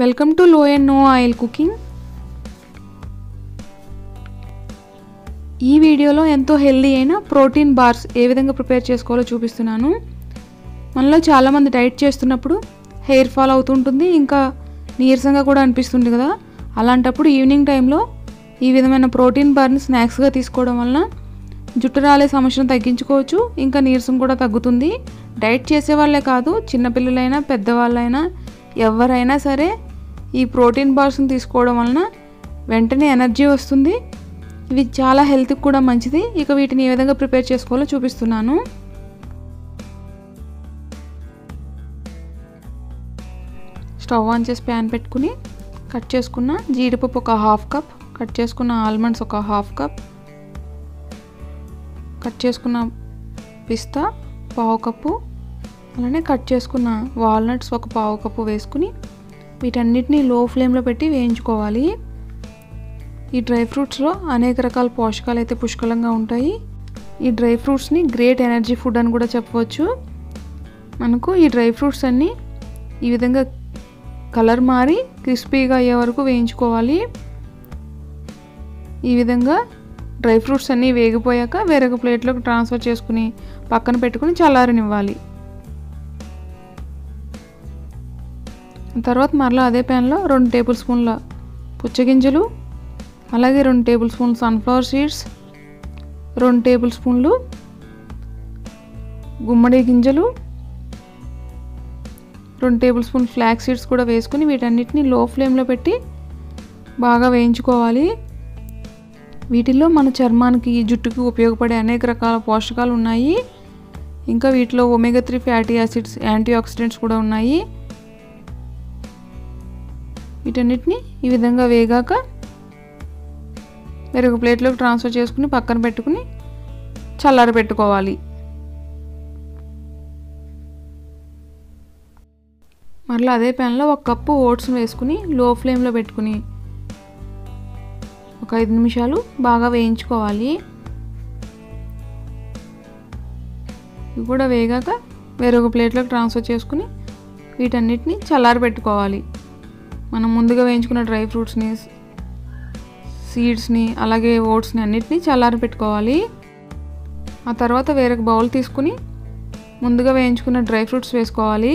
Welcome to low and no oil cooking. ई video लो एंतो हेल्दी अयिना प्रोटीन बार्स ए विधंगा प्रिपेर चेसुकोवालो चूपिस्तुन्नानु। मनलो चाला मंदी डाइट चेस्तुन्नप्पुडु हेयर फॉल अवुतुंటుంది इंका నీరసంగా కూడా అనిపిస్తుంది కదా, అలాంటప్పుడు ఈవినింగ్ టైం లో ఈ విధమైన ప్రోటీన్ బార్ ని స్నాక్స్ గా తీసుకోవడం వల్ల జుట్టు రాలే సమస్యను తగ్గించుకోవచ్చు, ఇంకా నీరసం కూడా తగ్గుతుంది। డైట్ చేసే వాళ్ళే కాదు, చిన్న పిల్లలైనా పెద్ద వాళ్ళైనా ఎవరైనా సరే ఈ ప్రోటీన్ బార్స్ ని తీసుకోవడం వలన వెంటనే ఎనర్జీ వస్తుంది। ఇది చాలా హెల్త్ కి కూడా మంచిది। ఇక వీటిని ఏ విధంగా ప్రిపేర్ చేసుకోవాలో చూపిస్తున్నాను। స్టవ్ ఆన్ చేసి pan పెట్టుకొని కట్ చేసుకున్న జీడిపప్పు ఒక 1/2 కప్, కట్ చేసుకున్న ఆల్మండ్స్ ఒక 1/2 కప్, కట్ చేసుకున్న పిస్తా 1/4 కప్పు, అలానే కట్ చేసుకున్న వాల్నట్స్ ఒక 1/4 కప్పు వేసుకుని వీటన్నిటిని లో ఫ్లేమ్ లో పెట్టి వేయించుకోవాలి। ఈ డ్రై ఫ్రూట్స్ లో అనేక రకాల పోషకాలు అయితే పుష్కలంగా ఉంటాయి। ఈ డ్రై ఫ్రూట్స్ ని గ్రేట్ ఎనర్జీ ఫుడ్ అని కూడా చెప్పవచ్చు। మనకు ఈ డ్రై ఫ్రూట్స్ అన్ని ఈ విధంగా కలర్ మారి క్రిస్పీగా అయ్యే వరకు వేయించుకోవాలి। ఈ విధంగా డ్రై ఫ్రూట్స్ అన్ని వేగిపోయాక వేరొక ప్లేట్ లోకి ట్రాన్స్ఫర్ చేసుకుని పక్కన పెట్టుకొని చల్లారనివ్వాలి। తర్వాత మరలా అదే ప్యాన్ లో 2 టేబుల్ స్పూన్ల పుచ్చగింజలు, అలాగే 2 టేబుల్ స్పూన్ల సన్ఫ్లవర్ సీడ్స్, 2 టేబుల్ స్పూన్లు గుమ్మడి గింజలు, 2 టేబుల్ స్పూన్ ఫ్లాక్స్ సీడ్స్ కూడా వేసుకుని వీటన్నిటిని లో ఫ్లేమ్ లో పెట్టి బాగా వేయించుకోవాలి। వీటిల్లో మన చర్మానికి జుట్టుకి ఉపయోగపడే అనేక రకాల పోషకాలు ఉన్నాయి। ఇంకా వీటిలో omega 3 fatty acids, antioxidants కూడా ఉన్నాయి। వీటన్నిటిని ఈ విధంగా వేగాక వేరొక ప్లేట్లోకి ట్రాన్స్ఫర్ చేసుకుని పక్కన పెట్టుకుని చల్లార పెట్టుకోవాలి। మరలా అదే ప్యాన్లో 1 కప్పు ఓట్స్ని వేసుకుని లో ఫ్లేమ్లో పెట్టుకుని ఒక 5 నిమిషాలు బాగా వేయించుకోవాలి। ఇవి కూడా వేగాక వేరొక ప్లేట్లోకి ట్రాన్స్ఫర్ చేసుకుని వీటన్నిటిని చల్లార పెట్టుకోవాలి। మనం ముందుగా వేయించుకున్న డ్రై ఫ్రూట్స్ని, సీడ్స్ని, అలాగే ఓట్స్ని అన్నిటిని చల్లార పెట్టుకోవాలి। ఆ తర్వాత వేరొక బౌల్ తీసుకుని ముందుగా వేయించుకున్న డ్రై ఫ్రూట్స్ వేసుకోవాలి।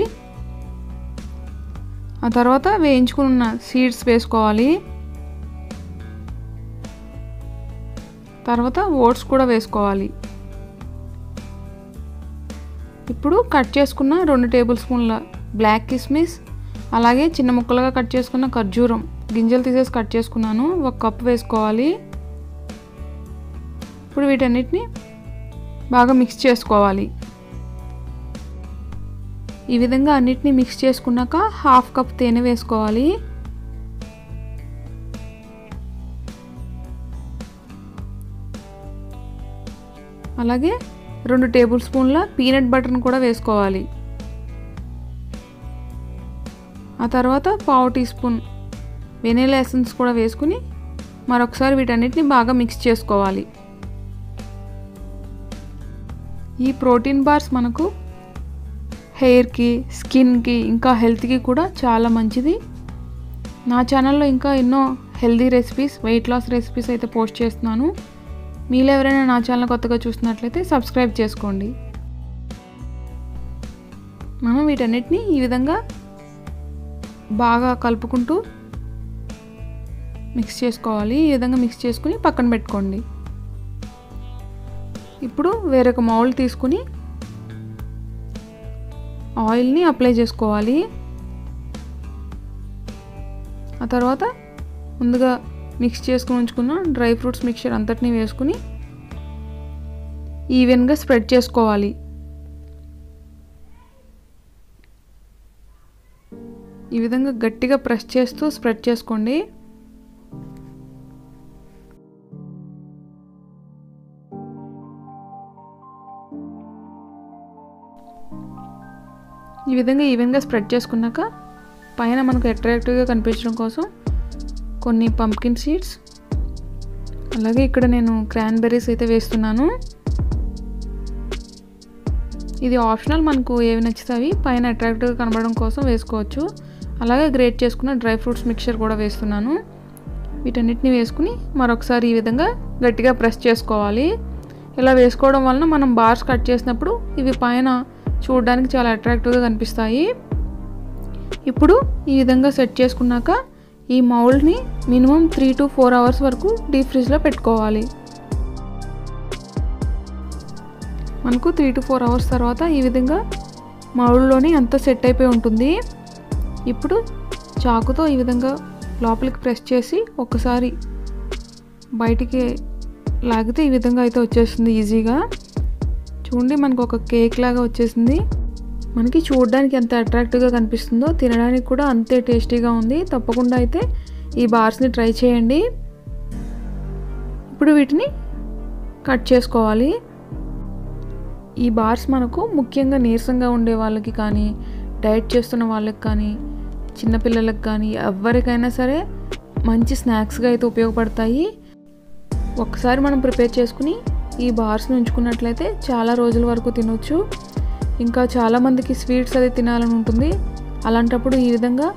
ఆ తర్వాత వేయించుకున్న సీడ్స్ వేసుకోవాలి। తర్వాత ఓట్స్ కూడా వేసుకోవాలి। ఇప్పుడు కట్ చేసుకున్న 2 టేబుల్ స్పూన్ల బ్లాక్ కిస్మిస్, అలాగే చిన్న ముక్కలుగా కట్ చేసుకున్న ఖర్జూరం గింజలు తీసేసి కట్ చేసుకున్నాను, 1 కప్పు వేసుకోవాలి। ఇప్పుడు వీటన్నిటిని బాగా మిక్స్ చేసుకోవాలి। ఈ విధంగా అన్నిటిని మిక్స్ చేసుకున్నాక 1/2 కప్ తేనె వేసుకోవాలి। అలాగే 2 టేబుల్ స్పూన్ల పీనట్ బటర్ని కూడా వేసుకోవాలి। ఆ తర్వాత 1/4 టీ స్పూన్ వెనిలా ఎసెన్స్ కూడా వేసుకుని మరొకసారి వీటన్నిటిని బాగా మిక్స్ చేసుకోవాలి। ఈ ప్రోటీన్ బార్స్ మనకు హెయిర్ కి, స్కిన్ కి, ఇంకా హెల్త్ కి కూడా చాలా మంచిది। నా ఛానల్లో ఇంకా ఎన్నో healthy recipes, weight loss recipes అయితే పోస్ట్ చేస్తున్నాను। మీరు ఎవరైనా నా ఛానల్ కొత్తగా చూస్తున్నట్లయితే సబ్స్క్రైబ్ చేసుకోండి। మనం వీటన్నిటిని ఈ విధంగా బాగా కలుపుకుంటూ మిక్స్ చేసుకోవాలి। ఈ విధంగా మిక్స్ చేసుకుని పక్కన పెట్టుకోండి। ఇప్పుడు వేరొక మౌల్డ్ తీసుకుని ఆయిల్ని అప్లై చేసుకోవాలి। ఆ తర్వాత ముందుగా మిక్స్ చేసుకుని ఉంచుకున్న డ్రై ఫ్రూట్స్ మిక్చర్ అంతటిని వేసుకుని ఈవెన్గా స్ప్రెడ్ చేసుకోవాలి। ఈ విధంగా గట్టిగా ప్రెస్ చేస్తూ స్ప్రెడ్ చేసుకోండి। ఈ విధంగా ఈవెన్గా స్ప్రెడ్ చేసుకున్నాక పైన మనకు అట్రాక్టివ్గా కనిపించడం కోసం కొన్ని పంప్కిన్ సీడ్స్, అలాగే ఇక్కడ నేను క్రాన్బెర్రీస్ అయితే వేస్తున్నాను। ఇది ఆప్షనల్, మనకు ఏవి నచ్చితే అవి పైన అట్రాక్టివ్గా కనబడడం కోసం వేసుకోవచ్చు। అలాగే గ్రేట్ చేసుకున్న డ్రై ఫ్రూట్స్ మిక్చర్ కూడా వేస్తున్నాను. వీటన్నిటిని వేసుకుని మరొకసారి ఈ విధంగా గట్టిగా ప్రెస్ చేసుకోవాలి. ఇలా వేసుకోవడం వలన మనం బార్స్ కట్ చేసినప్పుడు ఇవి పైన చూడడానికి చాలా అట్రాక్టివ్గా కనిపిస్తాయి. ఇప్పుడు ఈ విధంగా సెట్ చేసుకున్నాక ఈ మౌల్డ్ని మినిమం 3 to 4 అవర్స్ వరకు డీప్ ఫ్రిడ్జ్లో పెట్టుకోవాలి. మనకు 3 to 4 అవర్స్ తర్వాత ఈ విధంగా మౌల్డ్లోనే అంతా సెట్ అయిపోయి ఉంటుంది. ఇప్పుడు చాకుతో ఈ విధంగా లోపలికి ప్రెస్ చేసి ఒకసారి బయటికి లాగితే ఈ విధంగా అయితే వచ్చేస్తుంది. ఈజీగా చూడండి మనకు ఒక కేక్ లాగా వచ్చేసింది. మనకి చూడడానికి ఎంత అట్రాక్టివ్గా కనిపిస్తుందో తినడానికి కూడా అంతే టేస్టీగా ఉంది. తప్పకుండా అయితే ఈ బార్స్ని ట్రై చేయండి. ఇప్పుడు వీటిని కట్ చేసుకోవాలి. ఈ బార్స్ మనకు ముఖ్యంగా నీరసంగా ఉండే వాళ్ళకి కానీ డైట్ చేస్తున్న వాళ్ళకి కానీ చిన్నపిల్లలకు కానీ ఎవరికైనా సరే మంచి స్నాక్స్గా అయితే ఉపయోగపడతాయి. ఒకసారి మనం ప్రిపేర్ చేసుకుని ఈ బార్స్ని ఉంచుకున్నట్లయితే చాలా రోజుల వరకు తినొచ్చు. ఇంకా చాలామందికి స్వీట్స్ అది తినాలని ఉంటుంది. అలాంటప్పుడు ఈ విధంగా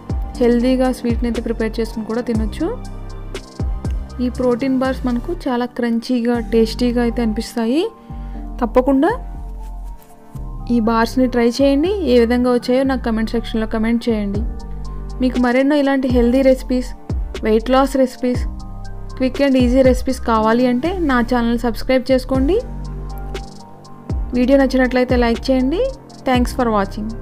హెల్దీగా స్వీట్ని అయితే ప్రిపేర్ చేసుకుని కూడా తినొచ్చు. ఈ ప్రోటీన్ బార్స్ మనకు చాలా క్రంచీగా టేస్టీగా అయితే అనిపిస్తాయి. తప్పకుండా ఈ బార్స్ని ట్రై చేయండి. ఏ విధంగా వచ్చాయో నాకు కమెంట్ సెక్షన్లో కమెంట్ చేయండి. మీకు మరెన్నో ఇలాంటి healthy recipes, weight loss recipes, quick and easy recipes కావాలి అంటే నా ఛానల్ సబ్స్క్రైబ్ చేసుకోండి. వీడియో నచ్చినట్లయితే లైక్ చేయండి. Thanks for watching.